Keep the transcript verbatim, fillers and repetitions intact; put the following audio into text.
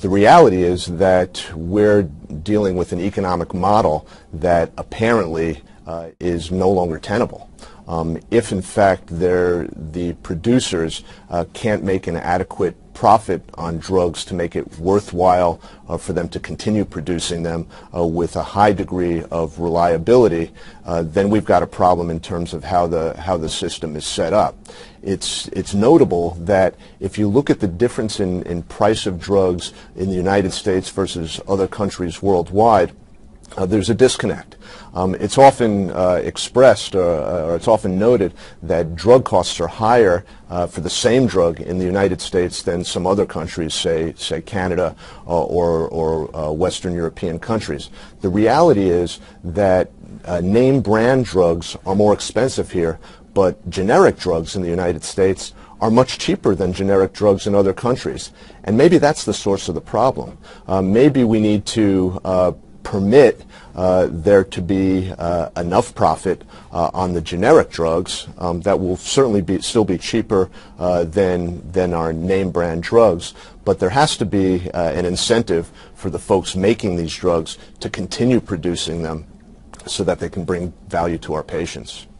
The reality is that we're dealing with an economic model that apparently uh, is no longer tenable. Um, if, in fact, the producers uh, can't make an adequate profit on drugs to make it worthwhile uh, for them to continue producing them uh, with a high degree of reliability, uh, then we've got a problem in terms of how the how the system is set up. It's it's notable that if you look at the difference in, in price of drugs in the United States versus other countries worldwide, Uh, there's a disconnect. Um, it's often uh, expressed, uh, or it's often noted, that drug costs are higher uh, for the same drug in the United States than some other countries, say, say Canada uh, or, or uh, Western European countries. The reality is that uh, name brand drugs are more expensive here, but generic drugs in the United States are much cheaper than generic drugs in other countries. And maybe that's the source of the problem. Uh, maybe we need to uh, permit uh, there to be uh, enough profit uh, on the generic drugs um, that will certainly be still be cheaper uh, than than our name brand drugs, but there has to be uh, an incentive for the folks making these drugs to continue producing them so that they can bring value to our patients.